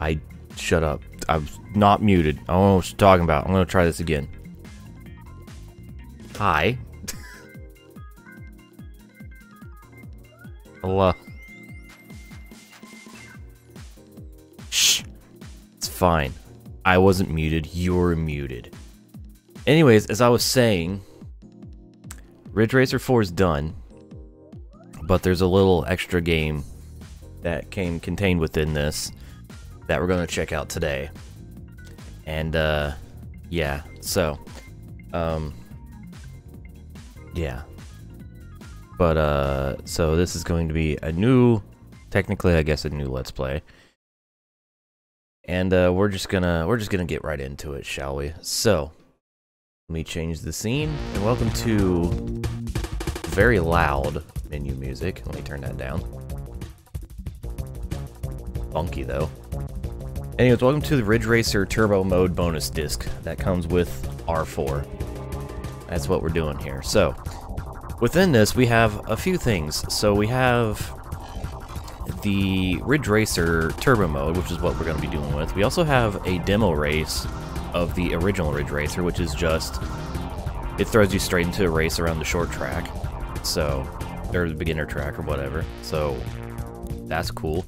I shut up. I was not muted. I don't know what you're talking about. I'm gonna try this again. Hi. Hello. Shh. It's fine. I wasn't muted. You were muted. Anyways, as I was saying, Ridge Racer 4 is done, but there's a little extra game that came contained within this that we're gonna check out today. And yeah, so yeah. But so this is going to be a new, technically I guess a new Let's Play. And we're just gonna get right into it, shall we? So let me change the scene and welcome to very loud menu music. Let me turn that down. Funky though. Anyways, welcome to the Ridge Racer Turbo Mode bonus disc that comes with R4. That's what we're doing here. So within this, we have a few things. So we have the Ridge Racer Turbo Mode, which is what we're going to be doing with. We also have a demo race of the original Ridge Racer, which is just, it throws you straight into a race around the short track. So, or the beginner track or whatever. So that's cool.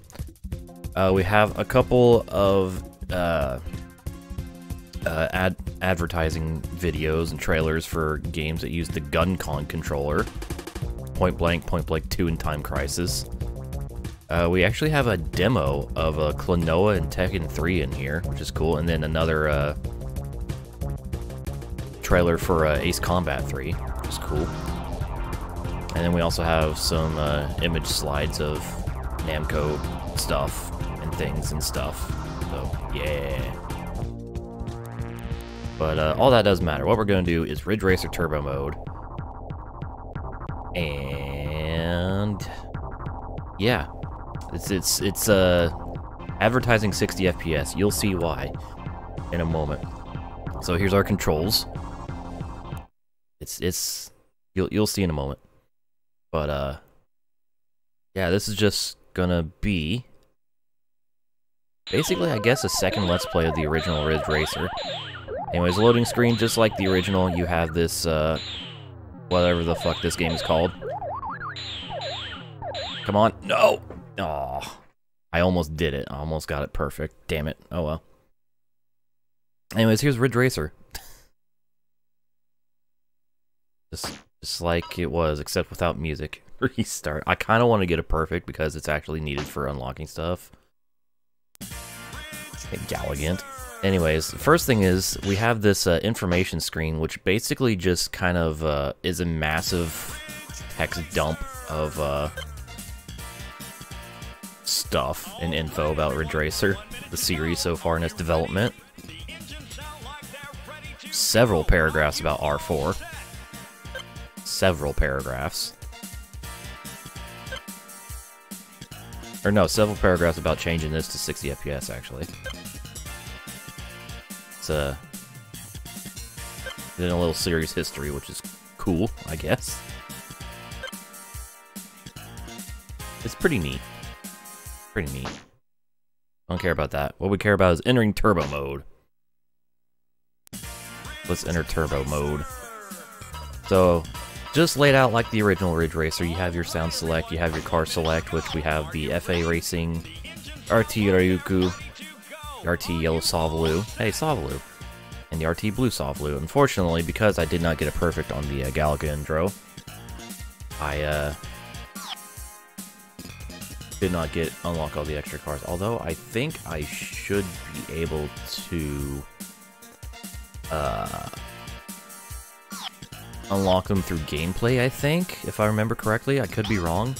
We have a couple of advertising videos and trailers for games that use the GunCon controller. Point Blank 2, and Time Crisis. We actually have a demo of Klonoa and Tekken 3 in here, which is cool. And then another trailer for Ace Combat 3, which is cool. And then we also have some image slides of Namco stuff and things and stuff. So, yeah. But all that doesn't matter. What we're going to do is Ridge Racer Turbo Mode. And yeah. It's advertising 60 FPS. You'll see why in a moment. So here's our controls. It's you'll see in a moment. But yeah, this is just gonna be basically, I guess, a second Let's Play of the original Ridge Racer. Anyways, loading screen just like the original. You have this whatever the fuck this game is called. Come on, no. Oh, I almost did it. I almost got it perfect. Damn it. Oh well. Anyways, here's Ridge Racer. Just like it was, except without music. Restart. I kind of want to get it perfect because it's actually needed for unlocking stuff. Galligant. Anyways, the first thing is we have this information screen, which basically just kind of is a massive text dump of stuff and info about Ridge Racer, the series so far in its development. Several paragraphs about R4. Several paragraphs. Or no, several paragraphs about changing this to 60 FPS, actually. It's then a little series history, which is cool, I guess. It's pretty neat. Pretty neat. I don't care about that. What we care about is entering turbo mode. Let's enter turbo mode. So, just laid out like the original Ridge Racer, you have your sound select, you have your car select, which we have the FA Racing, RT Ryuku, the RT Yellow Solvalou, hey Solvalou, and the RT Blue Solvalou. Unfortunately, because I did not get a perfect on the Galaga intro, I did not get unlock all the extra cars, although I think I should be able to unlock them through gameplay, I think, if I remember correctly. I could be wrong.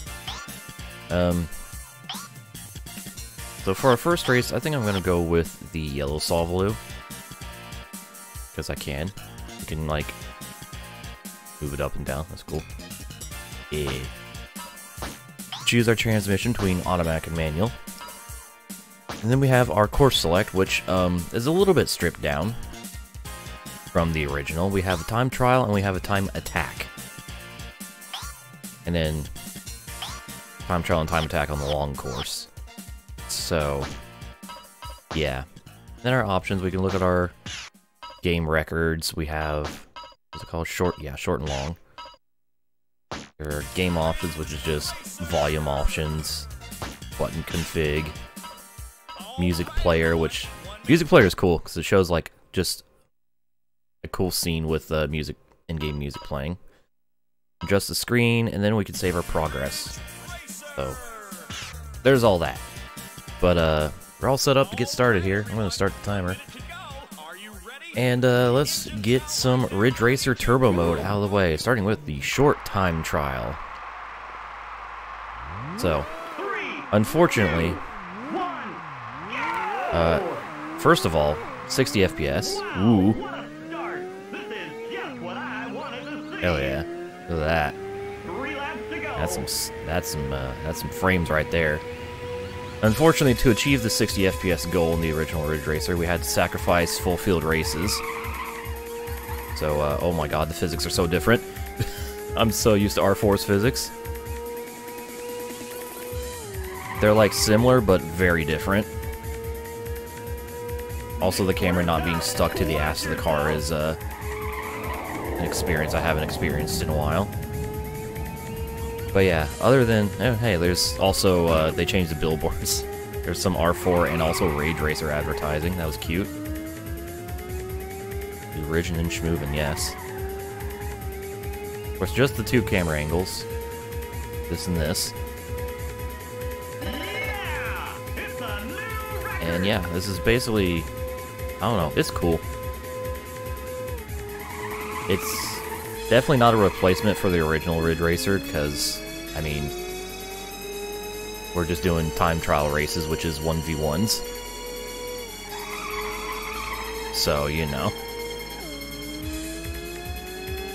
So for our first race, I think I'm gonna go with the Yellow Solvalou, because I can. You can, like, move it up and down. That's cool. Yeah. Choose our transmission between automatic and manual. And then we have our course select, which is a little bit stripped down from the original. We have a time trial and we have a time attack. And then time trial and time attack on the long course. So Yeah. Then our options, we can look at our game records. We have, what's it called? Short, yeah, short and long. There are game options, which is just volume options, button config, music player, which music player is cool because it shows like just a cool scene with music, in-game music playing. Adjust the screen, and then we can save our progress. So there's all that. But we're all set up to get started here. I'm gonna start the timer. And let's get some Ridge Racer Turbo Mode out of the way, starting with the short time trial. So, unfortunately, first of all, 60 FPS. Ooh. Hell yeah! Look at that. That's some frames right there. Unfortunately, to achieve the 60 FPS goal in the original Ridge Racer, we had to sacrifice full field races. So, oh my god, the physics are so different. I'm so used to R4's physics. They're like similar, but very different. Also, the camera not being stuck to the ass of the car is an experience I haven't experienced in a while. But yeah, other than, hey, there's also, they changed the billboards. There's some R4 and also Rage Racer advertising, that was cute. Riggin' and schmoovin', yes. Of course, just the two camera angles. This and this. And yeah, this is basically, I don't know, it's cool. It's definitely not a replacement for the original Ridge Racer, because I mean, we're just doing time trial races, which is 1v1s. So, you know.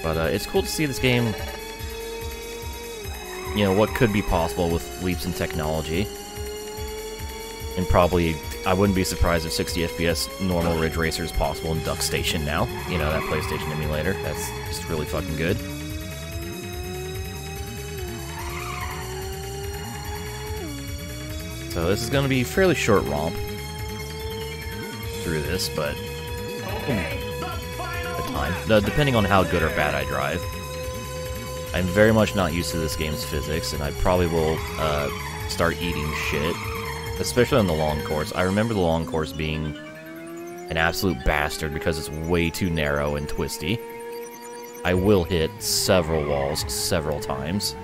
But it's cool to see this game, you know, what could be possible with leaps in technology. And probably, I wouldn't be surprised if 60 FPS normal Ridge Racer is possible in Duck Station now. You know, that PlayStation emulator, that's just really fucking good. So this is going to be a fairly short romp through this, but the time, depending on how good or bad I drive. I'm very much not used to this game's physics, and I probably will start eating shit. Especially on the long course. I remember the long course being an absolute bastard because it's way too narrow and twisty. I will hit several walls several times.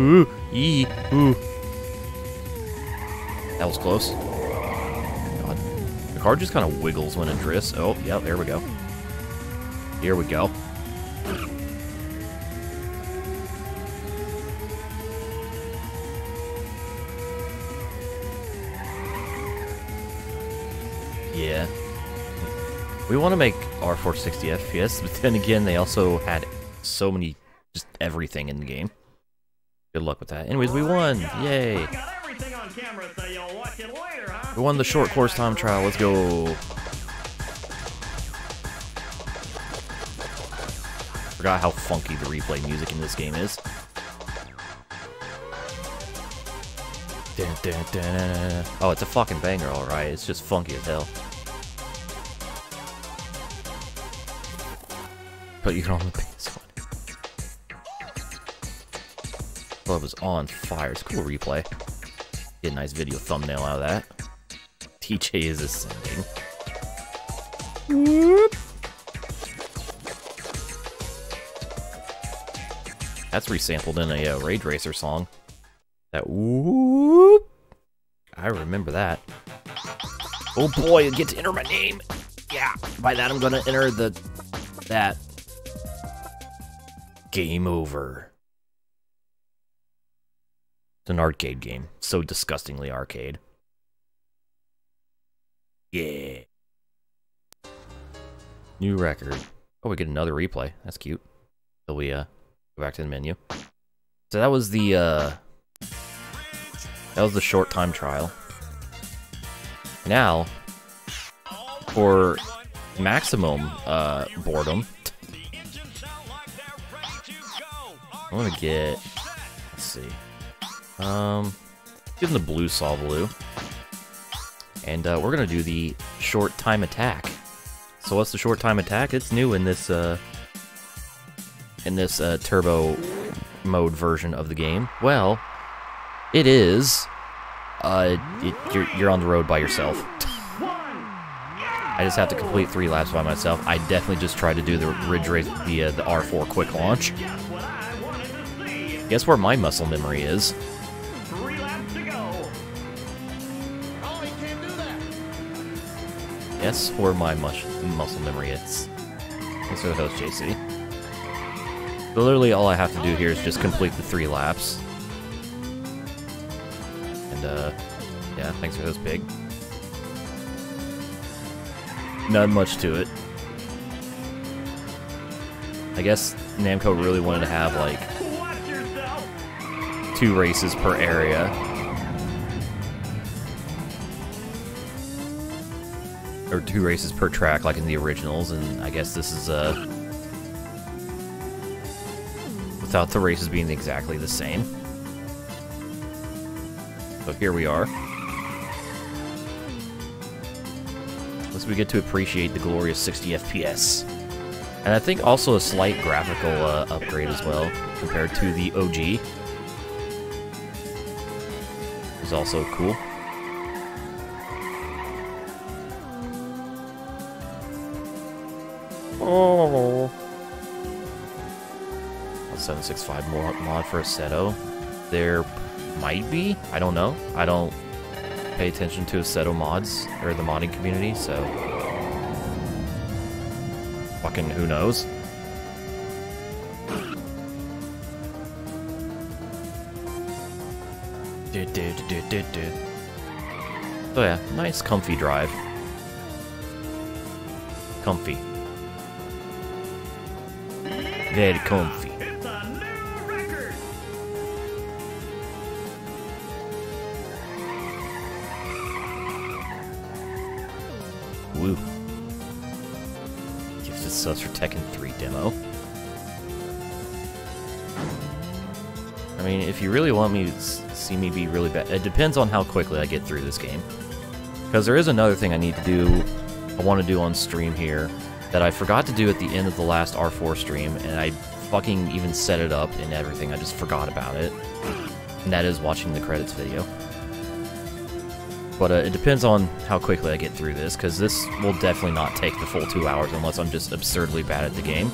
Ooh, yee, ooh. That was close. God. The car just kind of wiggles when it drifts. Oh, yeah, there we go. Here we go. Yeah. We want to make R4 60 FPS, but then again, they also had so many, just everything in the game. Good luck with that. Anyways, we won! Yay! We won the short course time trial, let's go! Forgot how funky the replay music in this game is. Dun, dun, dun, dun. Oh, it's a fucking banger, alright. It's just funky as hell. But you can only pick this one. Club was on fire. It's a cool replay. Get a nice video thumbnail out of that. TJ is ascending. Whoop. That's resampled in a Rage Racer song. That whoop! I remember that. Oh boy, I get to enter my name! Yeah, by that I'm gonna enter that. Game over. It's an arcade game. So disgustingly arcade. Yeah. New record. Oh, we get another replay. That's cute. So we, go back to the menu. So that was the, that was the short time trial. Now, for maximum boredom, I'm gonna get, let's see, give them the blue Solvalou. and we're going to do the short time attack. So what's the short time attack? It's new in this turbo mode version of the game. Well, it is you're on the road by yourself. I just have to complete 3 laps by myself. I definitely just tried to do the Ridge Racer, the R4 quick launch. Guess where my muscle memory is? 3 laps to go. Oh, he can't do that. Guess where my muscle memory is? Thanks for the host, JC. But literally all I have to do here is just complete the 3 laps. And, yeah, thanks for the host, Pig. Not much to it. I guess Namco really wanted to have, like, 2 races per area. Or 2 races per track, like in the originals, and I guess this is, without the races being exactly the same. So here we are. So we get to appreciate the glorious 60 FPS. And I think also a slight graphical upgrade as well, compared to the OG. It's also cool. Oh. 765 mod for Assetto. There might be. I don't know. I don't pay attention to Assetto mods, or the modding community, so... fucking who knows. So yeah, nice comfy drive. Comfy. Very comfy. Woo. Gifted subs for Tekken 3 demo. I mean, if you really want me to see me be really bad, it depends on how quickly I get through this game. Because there is another thing I need to do, I want to do on stream here, that I forgot to do at the end of the last R4 stream, and I fucking even set it up and everything, I just forgot about it. And that is watching the credits video. But it depends on how quickly I get through this, because this will definitely not take the full 2 hours unless I'm just absurdly bad at the game.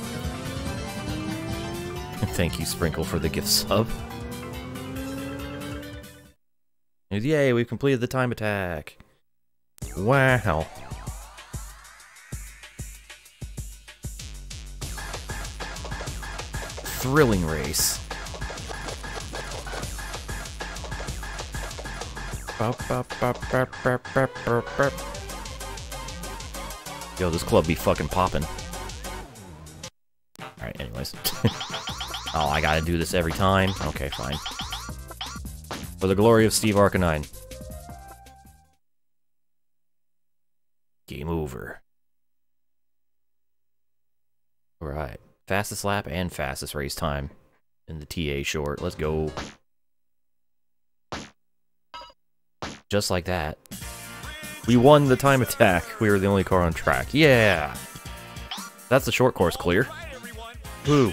Thank you, Sprinkle, for the gift sub. And yay, we've completed the time attack. Wow. Thrilling race. Yo, this club be fucking popping. Alright, anyways. Oh, I gotta do this every time? Okay, fine. For the glory of Steve Arcanine. Game over. Alright. Fastest lap and fastest race time in the TA short. Let's go. Just like that. We won the time attack. We were the only car on track. Yeah! That's the short course clear. Woo.